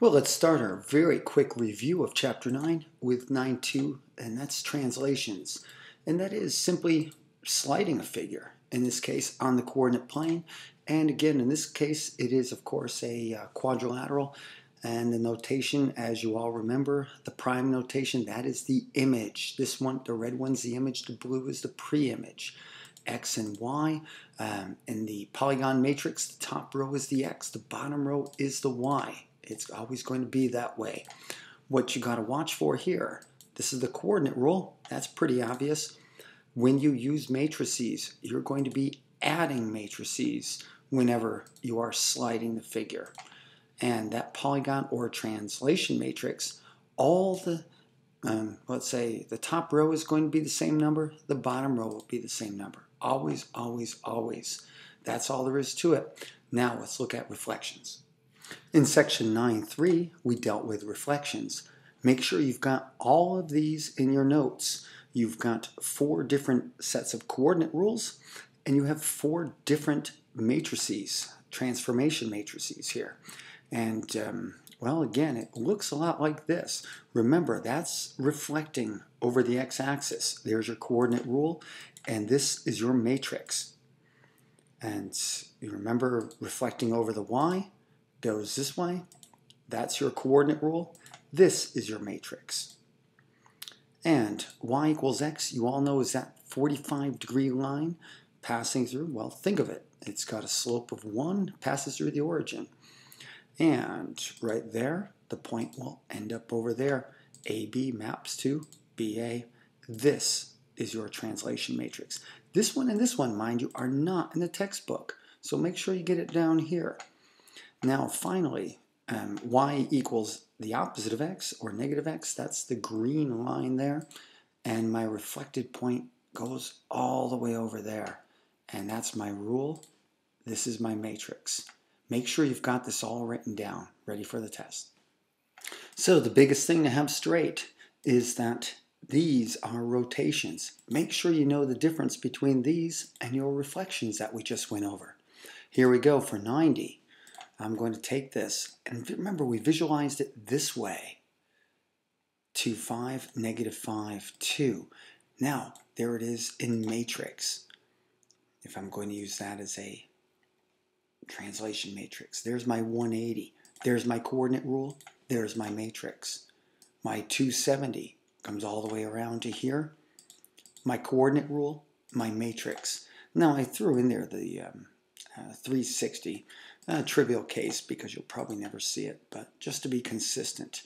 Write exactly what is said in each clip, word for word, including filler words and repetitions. Well, let's start our very quick review of Chapter nine with nine two, and that's translations. And that is simply sliding a figure, in this case on the coordinate plane. And again, in this case, it is, of course, a uh, quadrilateral. And the notation, as you all remember, the prime notation, that is the image. This one, the red one's the image, the blue is the pre-image. X and Y. Um, in the polygon matrix, the top row is the X, the bottom row is the Y. It's always going to be that way. What you got to watch for here, this is the coordinate rule. That's pretty obvious. When you use matrices, you're going to be adding matrices whenever you are sliding the figure. And that polygon or translation matrix, all the, um, let's say, the top row is going to be the same number. The bottom row will be the same number. Always, always, always. That's all there is to it. Now let's look at reflections. In section nine three, we dealt with reflections. Make sure you've got all of these in your notes. You've got four different sets of coordinate rules, and you have four different matrices, transformation matrices here. And, um, well, again, it looks a lot like this. Remember, that's reflecting over the x-axis. There's your coordinate rule, and this is your matrix. And you remember reflecting over the y? Goes this way, that's your coordinate rule, this is your matrix. And y equals x, you all know, is that forty-five degree line passing through, well, think of it, it's got a slope of one, passes through the origin. And right there, the point will end up over there. A B maps to B A. This is your translation matrix. This one and this one, mind you, are not in the textbook, so make sure you get it down here. Now finally, um, y equals the opposite of x, or negative x. That's the green line there. And my reflected point goes all the way over there. And that's my rule. This is my matrix. Make sure you've got this all written down, ready for the test. So the biggest thing to have straight is that these are rotations. Make sure you know the difference between these and your reflections that we just went over. Here we go for ninety. I'm going to take this, and remember we visualized it this way. two, five, negative five, two. Now, there it is in matrix. If I'm going to use that as a translation matrix. There's my one eighty. There's my coordinate rule. There's my matrix. My two seventy comes all the way around to here. My coordinate rule, my matrix. Now, I threw in there the um, uh, three sixty. A trivial case because you'll probably never see it, but just to be consistent,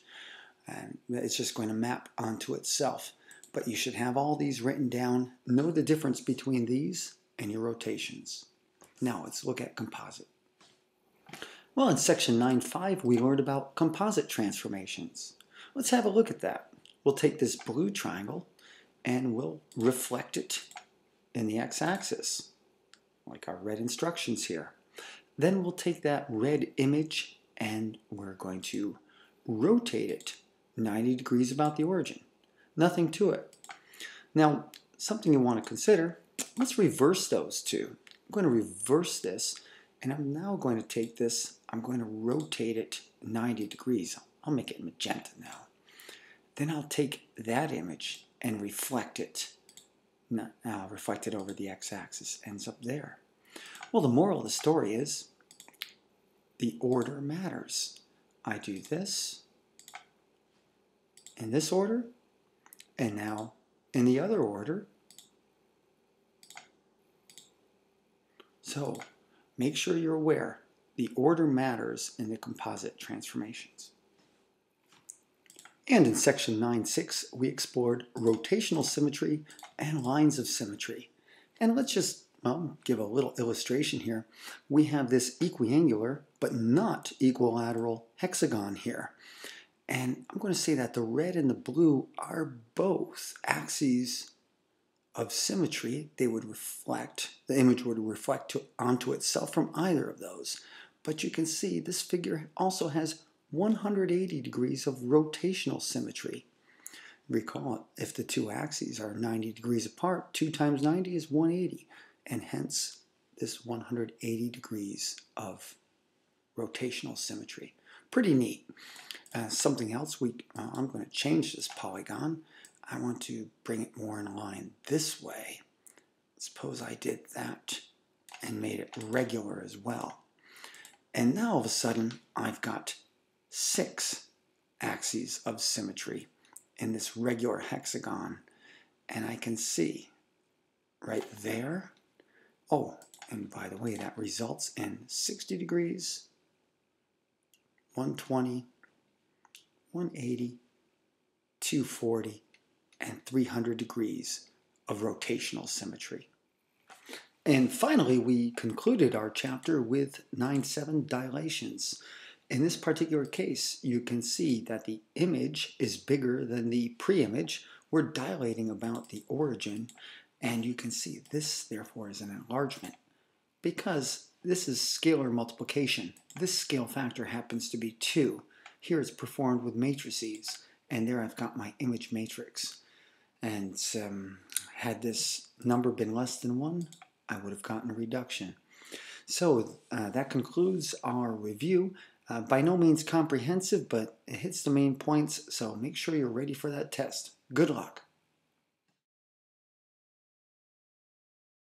and it's just going to map onto itself. But you should have all these written down, know the difference between these and your rotations. Now let's look at composite. Well, in section nine five we learned about composite transformations. Let's have a look at that. We'll take this blue triangle and we'll reflect it in the x-axis, like our red instructions here. Then we'll take that red image and we're going to rotate it ninety degrees about the origin. Nothing to it. Now, something you want to consider, let's reverse those two. I'm going to reverse this, and I'm now going to take this, I'm going to rotate it ninety degrees. I'll make it magenta now. Then I'll take that image and reflect it. No, I'll reflect it over the x-axis. Ends up there. Well, the moral of the story is the order matters. I do this in this order, and now in the other order. So make sure you're aware the order matters in the composite transformations. And in section nine six, we explored rotational symmetry and lines of symmetry. And let's just Well, give a little illustration here. We have this equiangular, but not equilateral hexagon here. And I'm going to say that the red and the blue are both axes of symmetry. They would reflect, the image would reflect to, onto itself from either of those. But you can see this figure also has one hundred eighty degrees of rotational symmetry. Recall, if the two axes are ninety degrees apart, two times ninety is one hundred eighty. And hence this one hundred eighty degrees of rotational symmetry. Pretty neat. Uh, something else, we uh, I'm going to change this polygon. I want to bring it more in line this way. Suppose I did that and made it regular as well. And now all of a sudden, I've got six axes of symmetry in this regular hexagon. And I can see right there. Oh, and by the way, that results in sixty degrees, one twenty, one eighty, two forty, and three hundred degrees of rotational symmetry. And finally, we concluded our chapter with nine seven dilations. In this particular case, you can see that the image is bigger than the pre-image. We're dilating about the origin, and you can see this, therefore, is an enlargement because this is scalar multiplication. This scale factor happens to be two. Here it's performed with matrices, and there I've got my image matrix. And um, had this number been less than one, I would have gotten a reduction. So uh, that concludes our review. Uh, by no means comprehensive, but it hits the main points, so make sure you're ready for that test. Good luck.